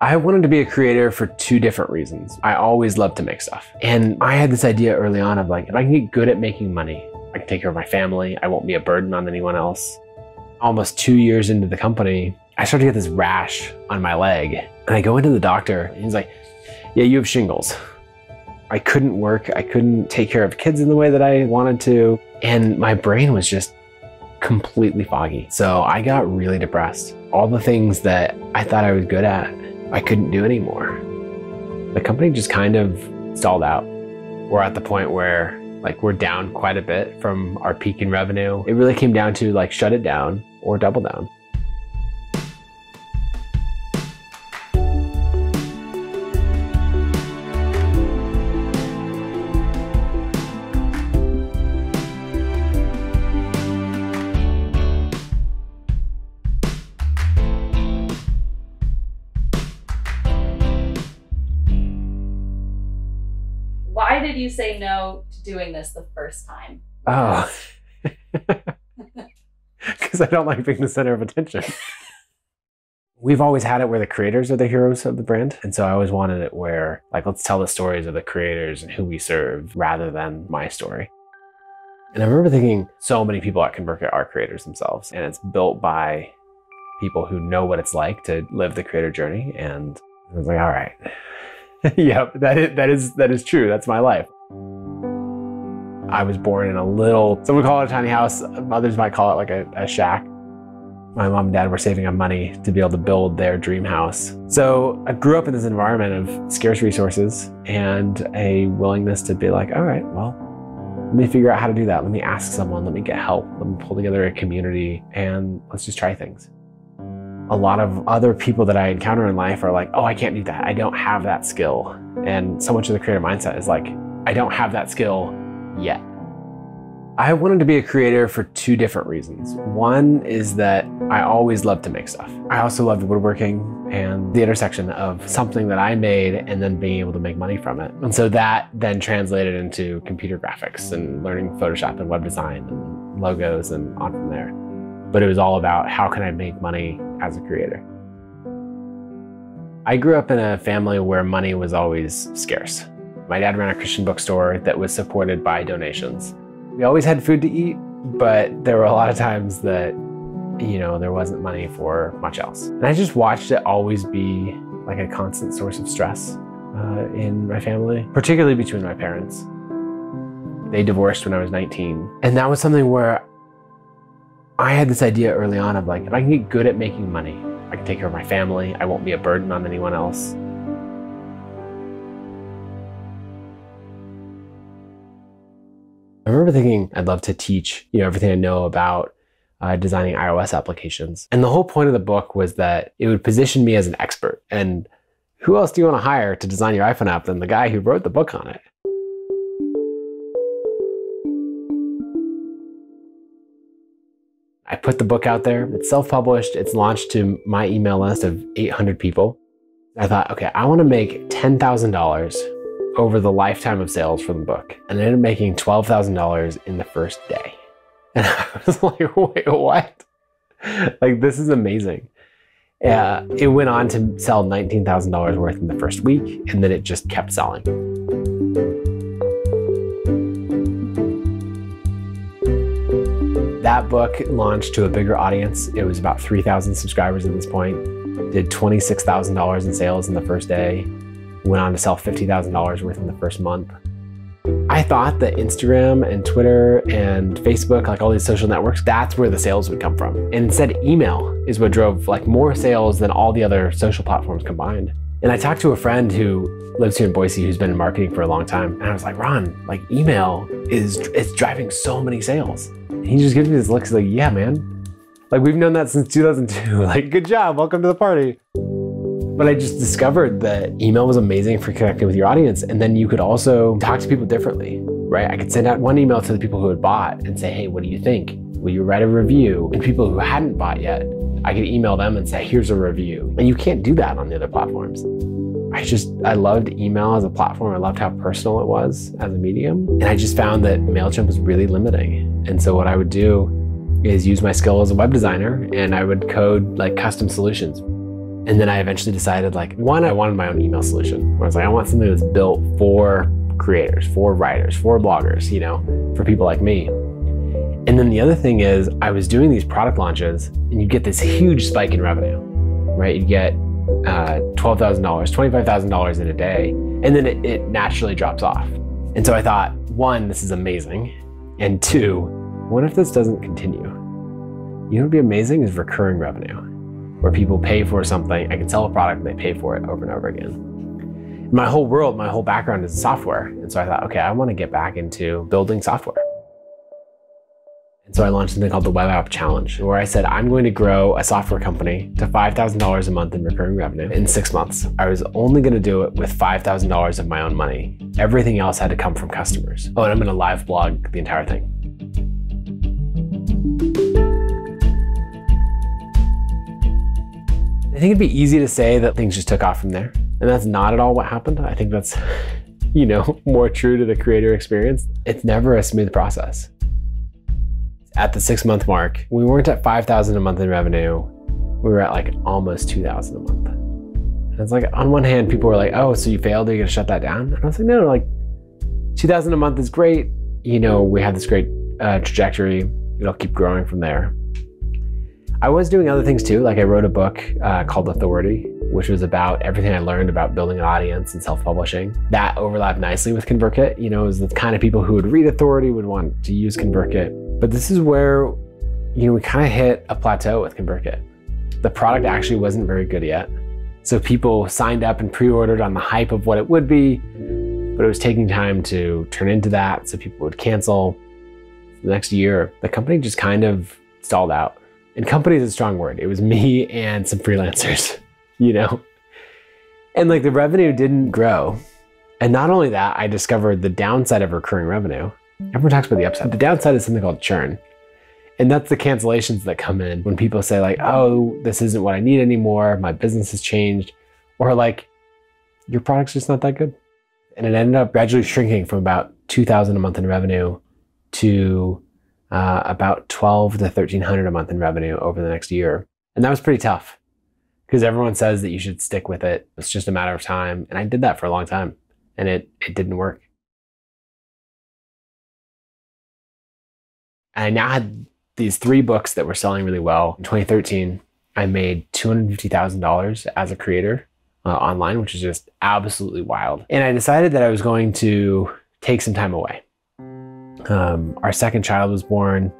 I wanted to be a creator for two different reasons. I always loved to make stuff. And I had this idea early on of like, if I can get good at making money, I can take care of my family. I won't be a burden on anyone else. Almost 2 years into the company, I started to get this rash on my leg. And I go into the doctor and he's like, yeah, you have shingles. I couldn't work. I couldn't take care of kids in the way that I wanted to. And my brain was just completely foggy. So I got really depressed. All the things that I thought I was good at, I couldn't do anymore. The company just kind of stalled out. We're at the point where like we're down quite a bit from our peak in revenue. It really came down to like shut it down or double down. Why did you say no to doing this the first time? Oh, because I don't like being the center of attention. We've always had it where the creators are the heroes of the brand. And so I always wanted it where, like, let's tell the stories of the creators and who we serve rather than my story. And I remember thinking so many people at ConvertKit are creators themselves. And it's built by people who know what it's like to live the creator journey. And I was like, all right. Yep, that is true. That's my life. I was born in a little, some would call it a tiny house. Others might call it like a shack. My mom and dad were saving up money to be able to build their dream house. So I grew up in this environment of scarce resources and a willingness to be like, all right, well, let me figure out how to do that. Let me ask someone, let me get help. Let me pull together a community and let's just try things. A lot of other people that I encounter in life are like, oh, I can't do that. I don't have that skill. And so much of the creator mindset is like, I don't have that skill yet. I wanted to be a creator for two different reasons. One is that I always loved to make stuff. I also loved woodworking and the intersection of something that I made and then being able to make money from it. And so that then translated into computer graphics and learning Photoshop and web design and logos and on from there. But it was all about how can I make money as a creator. I grew up in a family where money was always scarce. My dad ran a Christian bookstore that was supported by donations. We always had food to eat, but there were a lot of times that, you know, there wasn't money for much else. And I just watched it always be like a constant source of stress in my family, particularly between my parents. They divorced when I was 19. And that was something where I had this idea early on of like, if I can get good at making money, I can take care of my family. I won't be a burden on anyone else. I remember thinking I'd love to teach, you know, everything I know about designing iOS applications. And the whole point of the book was that it would position me as an expert. And who else do you want to hire to design your iPhone app than the guy who wrote the book on it? I put the book out there. It's self-published. It's launched to my email list of 800 people. I thought, okay, I want to make $10,000 over the lifetime of sales from the book. And I ended up making $12,000 in the first day. And I was like, wait, what? Like, this is amazing. It went on to sell $19,000 worth in the first week, and then it just kept selling. That book launched to a bigger audience. It was about 3,000 subscribers at this point. Did $26,000 in sales in the first day. Went on to sell $50,000 worth in the first month. I thought that Instagram and Twitter and Facebook, like all these social networks, that's where the sales would come from. And instead, email is what drove like more sales than all the other social platforms combined. And I talked to a friend who lives here in Boise who's been in marketing for a long time. And I was like, Ron, like email it's driving so many sales. He just gives me this look. He's like, yeah, man. Like, we've known that since 2002. Like, good job. Welcome to the party. But I just discovered that email was amazing for connecting with your audience. And then you could also talk to people differently, right? I could send out one email to the people who had bought and say, hey, what do you think? Will you write a review? And people who hadn't bought yet, I could email them and say, here's a review. And you can't do that on the other platforms. I loved email as a platform. I loved how personal it was as a medium. And I just found that MailChimp was really limiting. And so what I would do is use my skill as a web designer and I would code like custom solutions. And then I eventually decided, like, one, I wanted my own email solution. Where I was like, I want something that's built for creators, for writers, for bloggers, you know, for people like me. And then the other thing is, I was doing these product launches and you get this huge spike in revenue, right? You get $12,000, $25,000 in a day, and then it naturally drops off. And so I thought, one, this is amazing. And two, what if this doesn't continue? You know what would be amazing is recurring revenue, where people pay for something. I can sell a product and they pay for it over and over again. My whole world, my whole background is software. And so I thought, okay, I want to get back into building software. And so I launched something called the Web App Challenge, where I said, I'm going to grow a software company to $5,000 a month in recurring revenue in 6 months. I was only going to do it with $5,000 of my own money. Everything else had to come from customers. Oh, and I'm going to live blog the entire thing. I think it'd be easy to say that things just took off from there. And that's not at all what happened. I think that's, you know, more true to the creator experience. It's never a smooth process. At the 6 month mark, we weren't at 5,000 a month in revenue. We were at like almost 2,000 a month. And it's like, on one hand, people were like, oh, so you failed, are you gonna shut that down? And I was like, no, like 2,000 a month is great. You know, we have this great trajectory. It'll keep growing from there. I was doing other things too. Like I wrote a book called Authority, which was about everything I learned about building an audience and self-publishing. That overlapped nicely with ConvertKit. You know, it was the kind of people who would read Authority would want to use ConvertKit. But this is where, you know, we kind of hit a plateau with ConvertKit. The product actually wasn't very good yet. So people signed up and pre-ordered on the hype of what it would be, but it was taking time to turn into that. So people would cancel. The next year, the company just kind of stalled out. And company is a strong word. It was me and some freelancers, you know? And like the revenue didn't grow. And not only that, I discovered the downside of recurring revenue. Everyone talks about the upside. The downside is something called churn. And that's the cancellations that come in when people say like, oh, this isn't what I need anymore. My business has changed. Or like, your product's just not that good. And it ended up gradually shrinking from about 2,000 a month in revenue to about 12 to 1300 a month in revenue over the next year. And that was pretty tough because everyone says that you should stick with it. It's just a matter of time. And I did that for a long time and it didn't work. And I now had these 3 books that were selling really well. In 2013, I made $250,000 as a creator online, which is just absolutely wild. And I decided that I was going to take some time away. Our second child was born.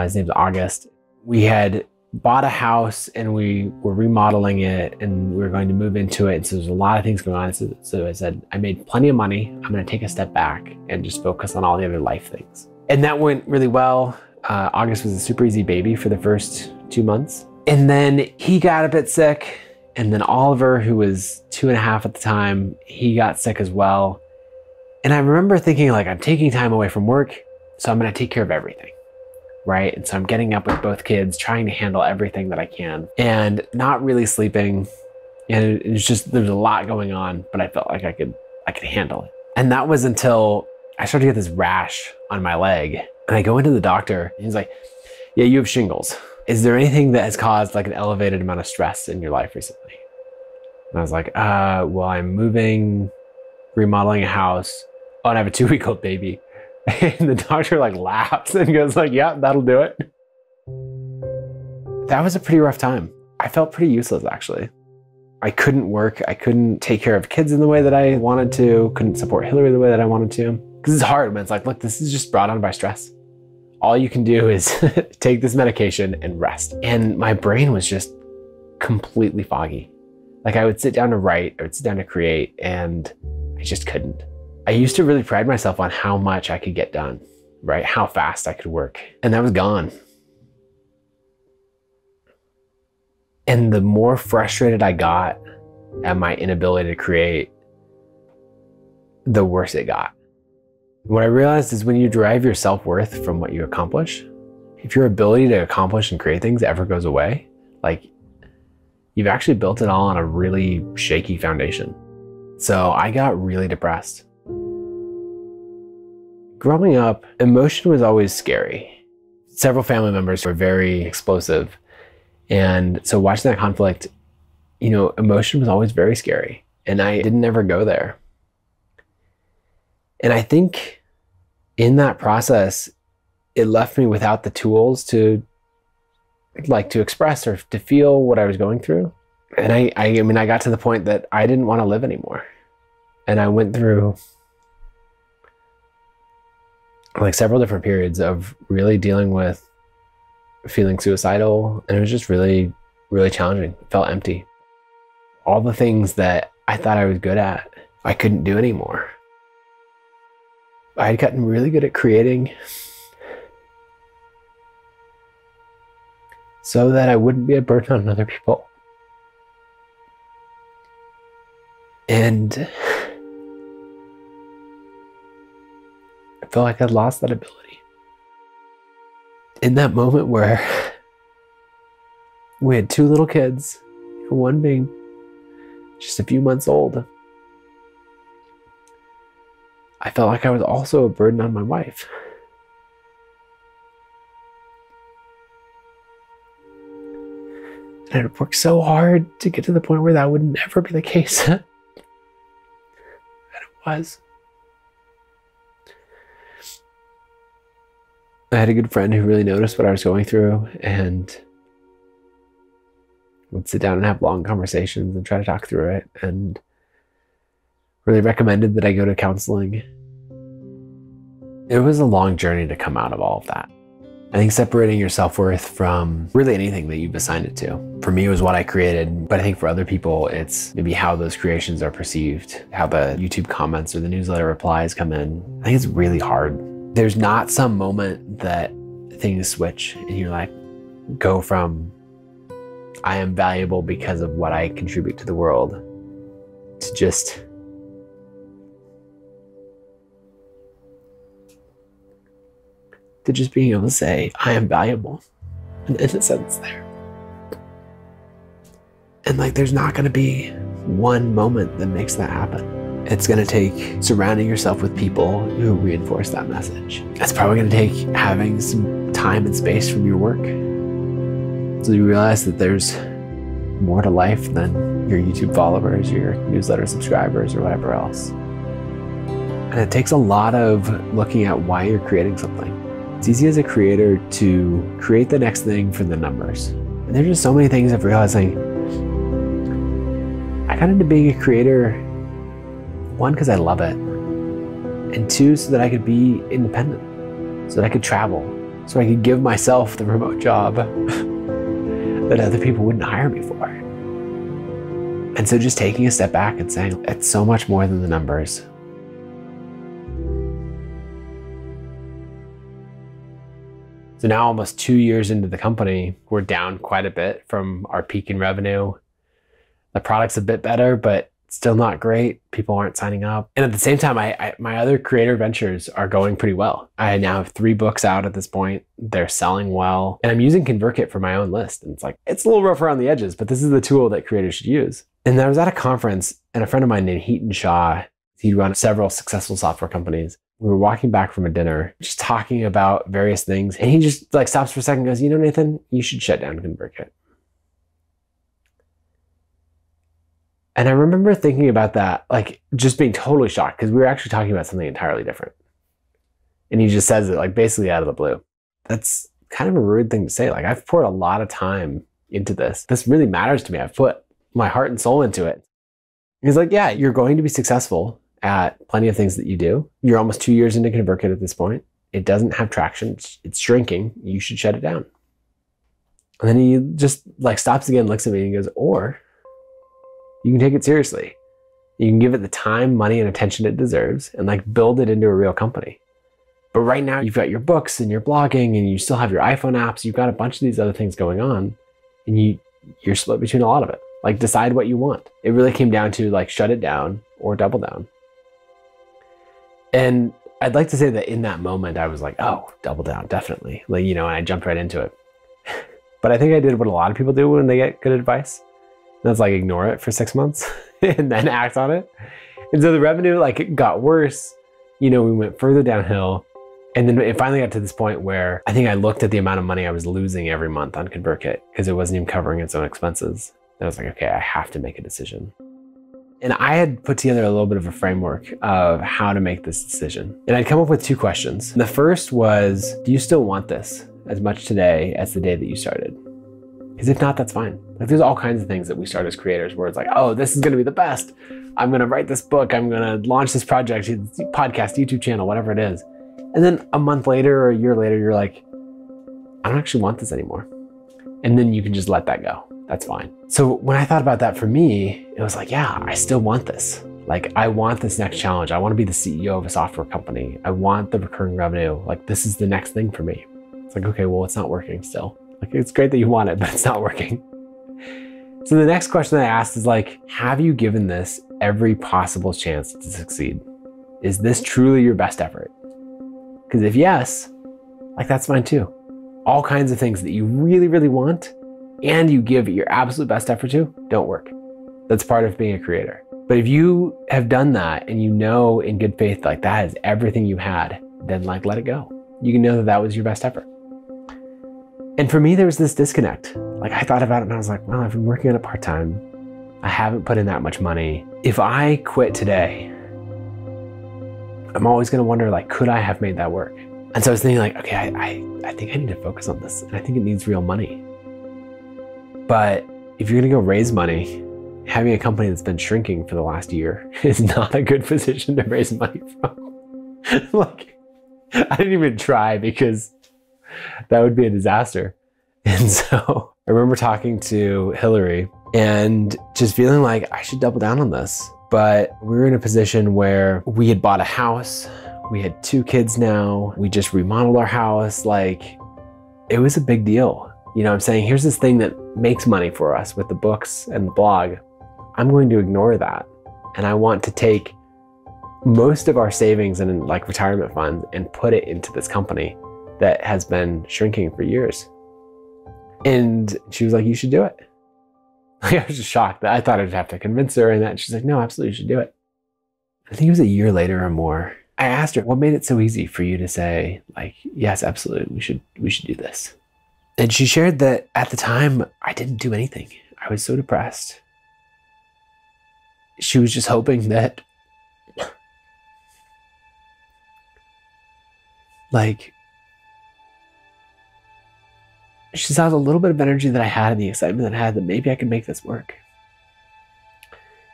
His name's August. We had bought a house and we were remodeling it and we were going to move into it. And so there's a lot of things going on. So I said, I made plenty of money. I'm going to take a step back and just focus on all the other life things. And that went really well. August was a super easy baby for the first 2 months. And then he got a bit sick. And then Oliver, who was 2.5 at the time, he got sick as well. And I remember thinking like, I'm taking time away from work, so I'm gonna take care of everything, right? And so I'm getting up with both kids, trying to handle everything that I can and not really sleeping. And it's just, there's a lot going on, but I felt like I could handle it. And that was until I started to get this rash on my leg. And I go into the doctor and he's like, yeah, you have shingles. Is there anything that has caused like an elevated amount of stress in your life recently? And I was like, well, I'm moving, remodeling a house. Oh, and I have a 2-week-old baby. And the doctor like laughs and goes like, yeah, that'll do it. That was a pretty rough time. I felt pretty useless actually. I couldn't work. I couldn't take care of kids in the way that I wanted to. Couldn't support Hillary the way that I wanted to. Because it's hard when it's like, look, this is just brought on by stress. All you can do is take this medication and rest. And my brain was just completely foggy. Like I would sit down to write, I would sit down to create, and I just couldn't. I used to really pride myself on how much I could get done, right? How fast I could work. And that was gone. And the more frustrated I got at my inability to create, the worse it got. What I realized is when you derive your self-worth from what you accomplish, if your ability to accomplish and create things ever goes away, like you've actually built it all on a really shaky foundation. So I got really depressed. Growing up, emotion was always scary. Several family members were very explosive. And so watching that conflict, you know, emotion was always very scary, and I didn't ever go there. And I think in that process, it left me without the tools to express or to feel what I was going through. And I mean, I got to the point that I didn't want to live anymore. And I went through like several different periods of really dealing with feeling suicidal. And it was just really, really challenging. It felt empty. All the things that I thought I was good at, I couldn't do anymore. I had gotten really good at creating so that I wouldn't be a burden on other people. And I felt like I lost that ability. In that moment where we had two little kids, one being just a few months old, I felt like I was also a burden on my wife. And I'd worked so hard to get to the point where that would never be the case. And it was. I had a good friend who really noticed what I was going through and would sit down and have long conversations and try to talk through it, and really recommended that I go to counseling. It was a long journey to come out of all of that. I think separating your self-worth from really anything that you've assigned it to. For me, it was what I created, but I think for other people, it's maybe how those creations are perceived, how the YouTube comments or the newsletter replies come in. I think it's really hard. There's not some moment that things switch and you're like, go from I am valuable because of what I contribute to the world to just being able to say, I am valuable, and in a sense there. And like, there's not gonna be one moment that makes that happen. It's gonna take surrounding yourself with people who reinforce that message. It's probably gonna take having some time and space from your work. So you realize that there's more to life than your YouTube followers, your newsletter subscribers, or whatever else. And it takes a lot of looking at why you're creating something. It's easy as a creator to create the next thing for the numbers. And there's just so many things of realizing I got into being a creator, one, because I love it, and two, so that I could be independent, so that I could travel, so I could give myself the remote job that other people wouldn't hire me for. And so just taking a step back and saying, it's so much more than the numbers. So now almost 2 years into the company, we're down quite a bit from our peak in revenue. The product's a bit better, but still not great. People aren't signing up. And at the same time, my other creator ventures are going pretty well. I now have 3 books out at this point. They're selling well. And I'm using ConvertKit for my own list. And it's like, it's a little rough around the edges, but this is the tool that creators should use. And I was at a conference and a friend of mine named Heaton Shaw, he'd run several successful software companies. We were walking back from a dinner, just talking about various things. And he just like stops for a second and goes, you know, Nathan, you should shut down ConvertKit. And I remember thinking about that, like just being totally shocked because we were actually talking about something entirely different. And he just says it like basically out of the blue. That's kind of a rude thing to say. Like I've poured a lot of time into this. This really matters to me. I've put my heart and soul into it. And he's like, yeah, you're going to be successful at plenty of things that you do. You're almost 2 years into ConvertKit at this point. It doesn't have traction, it's shrinking. You should shut it down. And then he just like stops again, looks at me and goes, or you can take it seriously. You can give it the time, money, and attention it deserves and like build it into a real company. But right now you've got your books and your blogging and you still have your iPhone apps. You've got a bunch of these other things going on and you're split between a lot of it. Like decide what you want. It really came down to like shut it down or double down. And I'd like to say that in that moment, I was like, oh, double down, definitely. Like, you know, and I jumped right into it. But I think I did what a lot of people do when they get good advice. That's like, ignore it for 6 months and then act on it. And so the revenue, like it got worse. You know, we went further downhill. And then it finally got to this point where I think I looked at the amount of money I was losing every month on ConvertKit because it wasn't even covering its own expenses. I was like, okay, I have to make a decision. And I had put together a little bit of a framework of how to make this decision. And I'd come up with two questions. The first was, do you still want this as much today as the day that you started? Because if not, that's fine. Like, there's all kinds of things that we start as creators where it's like, oh, this is gonna be the best. I'm gonna write this book. I'm gonna launch this project, podcast, YouTube channel, whatever it is. And then a month later or a year later, you're like, I don't actually want this anymore. And then you can just let that go. That's fine. So when I thought about that for me, it was like, yeah, I still want this. Like, I want this next challenge. I want to be the CEO of a software company. I want the recurring revenue. Like, this is the next thing for me. It's like, okay, well, it's not working still. Like, it's great that you want it, but it's not working. So the next question I asked is like, have you given this every possible chance to succeed? Is this truly your best effort? Because if yes, like, that's fine too. All kinds of things that you really, really want and you give your absolute best effort to don't work. That's part of being a creator. But if you have done that and you know in good faith, like, that is everything you had, then like, let it go. You can know that that was your best effort. And for me, there was this disconnect. Like, I thought about it and I was like, well, I've been working on it part-time. I haven't put in that much money. If I quit today, I'm always gonna wonder, like, could I have made that work? And so I was thinking like, okay, I think I need to focus on this. And I think it needs real money. But if you're gonna go raise money, having a company that's been shrinking for the last year is not a good position to raise money from. Like, I didn't even try because that would be a disaster. And so I remember talking to Hillary and just feeling like I should double down on this. But we were in a position where we had bought a house. We had 2 kids now. We just remodeled our house. Like, it was a big deal. You know what I'm saying? Here's this thing that makes money for us with the books and the blog. I'm going to ignore that. And I want to take most of our savings and like retirement funds and put it into this company that has been shrinking for years. And she was like, you should do it. Like, I was just shocked that I thought I'd have to convince her and that. She's like, no, absolutely, you should do it. I think it was a year later or more. I asked her, what made it so easy for you to say, like, yes, absolutely, we should do this? And she shared that at the time, I didn't do anything. I was so depressed. She was just hoping that, like, she saw the little bit of energy that I had and the excitement that I had that maybe I could make this work.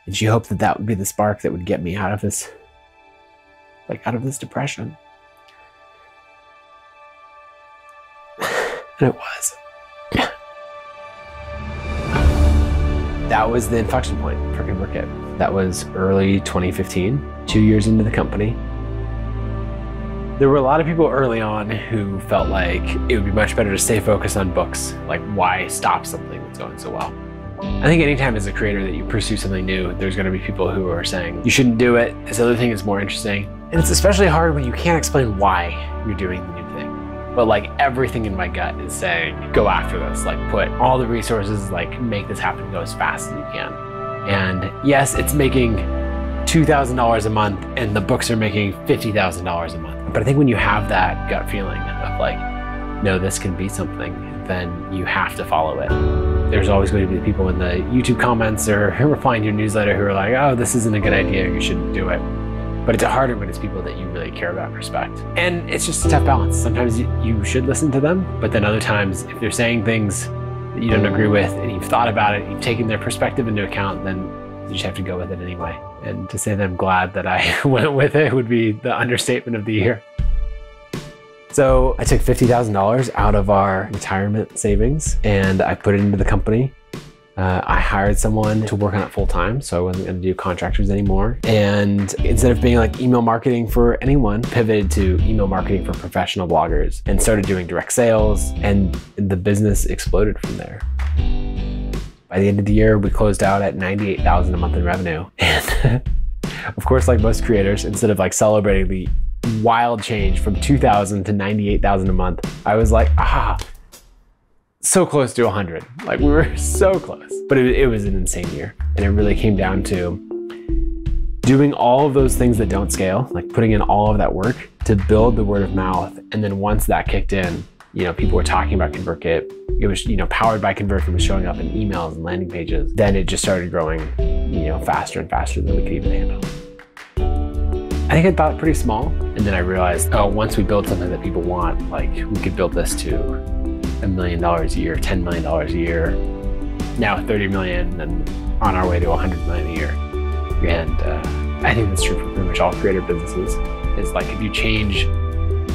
And she hoped that that would be the spark that would get me out of this, like, out of this depression. And it was. That was the inflection point for ConvertKit. That was early 2015, 2 years into the company. There were a lot of people early on who felt like it would be much better to stay focused on books. Like, why stop something that's going so well? I think anytime as a creator that you pursue something new, there's gonna be people who are saying, you shouldn't do it, this other thing is more interesting. And it's especially hard when you can't explain why you're doing the new thing. But like, everything in my gut is saying, go after this, like, put all the resources, like, make this happen, go as fast as you can. And yes, it's making $2,000 a month and the books are making $50,000 a month. But I think when you have that gut feeling of like, no, this can be something, then you have to follow it. There's always going to be people in the YouTube comments or who replying to your newsletter who are like, oh, this isn't a good idea, you shouldn't do it. But it's harder when it's people that you really care about and respect. And it's just a tough balance. Sometimes you should listen to them, but then other times if they're saying things that you don't agree with and you've thought about it, you've taken their perspective into account, then you just have to go with it anyway. And to say that I'm glad that I went with it would be the understatement of the year. So I took $50,000 out of our retirement savings and I put it into the company. I hired someone to work on it full time, so I wasn't gonna do contractors anymore. And instead of being like email marketing for anyone, pivoted to email marketing for professional bloggers and started doing direct sales, and the business exploded from there. By the end of the year, we closed out at $98,000 a month in revenue. And of course, like most creators, instead of like celebrating the wild change from 2,000 to 98,000 a month, I was like, so close to 100. Like, we were so close, but it was an insane year. And it really came down to doing all of those things that don't scale, like putting in all of that work to build the word of mouth. And then once that kicked in, you know, people were talking about ConvertKit. It was, you know, powered by ConvertKit, was showing up in emails and landing pages. Then it just started growing, you know, faster and faster than we could even handle. I think I thought pretty small, and then I realized, oh, once we build something that people want, like we could build this to $1 million a year, $10 million a year, now $30 million, and on our way to $100 million a year. And I think that's true for pretty much all creator businesses. It's like if you change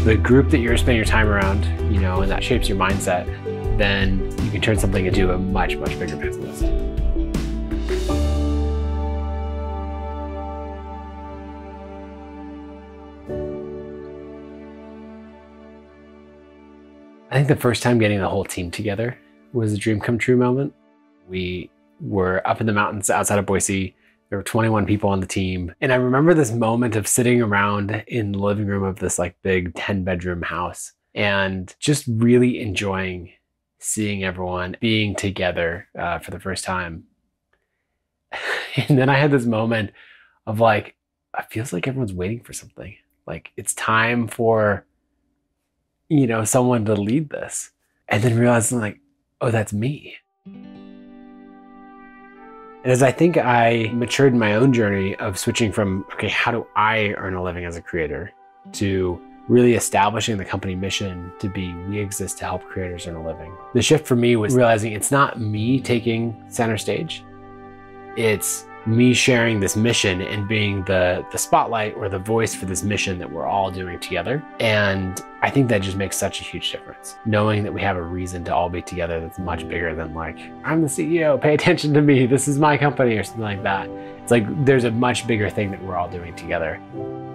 the group that you're spending your time around, you know, and that shapes your mindset, then you can turn something into a much, much bigger business. I think the first time getting the whole team together was a dream come true moment. We were up in the mountains outside of Boise. There were 21 people on the team. And I remember this moment of sitting around in the living room of this like big 10-bedroom house and just really enjoying seeing everyone being together for the first time. And then I had this moment of like, it feels like everyone's waiting for something. Like it's time for, you know, someone to lead this. And then realizing like, oh, that's me. And as I think I matured in my own journey of switching from, okay, how do I earn a living as a creator, to really establishing the company mission to be, we exist to help creators earn a living. The shift for me was realizing it's not me taking center stage. It's me sharing this mission and being the spotlight or the voice for this mission that we're all doing together. And I think that just makes such a huge difference. Knowing that we have a reason to all be together that's much bigger than like, I'm the CEO, pay attention to me, this is my company, or something like that. It's like, there's a much bigger thing that we're all doing together.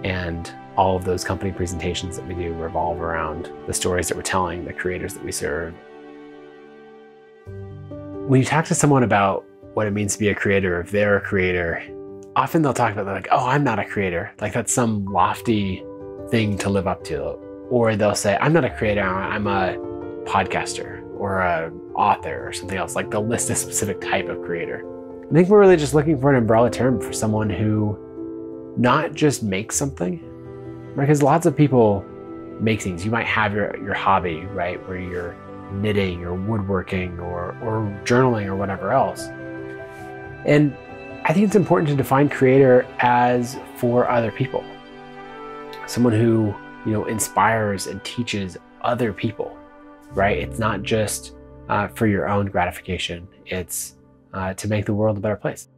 And all of those company presentations that we do revolve around the stories that we're telling, the creators that we serve. When you talk to someone about what it means to be a creator, if they're a creator, often they'll talk about that like, oh, I'm not a creator. Like that's some lofty thing to live up to. Or they'll say, I'm not a creator, I'm a podcaster or an author or something else. Like they'll list a specific type of creator. I think we're really just looking for an umbrella term for someone who not just makes something, right? Because lots of people make things. You might have your hobby, right? Where you're knitting or woodworking or journaling or whatever else. And I think it's important to define creator as for other people. Someone who, you know, inspires and teaches other people, right? It's not just for your own gratification. It's to make the world a better place.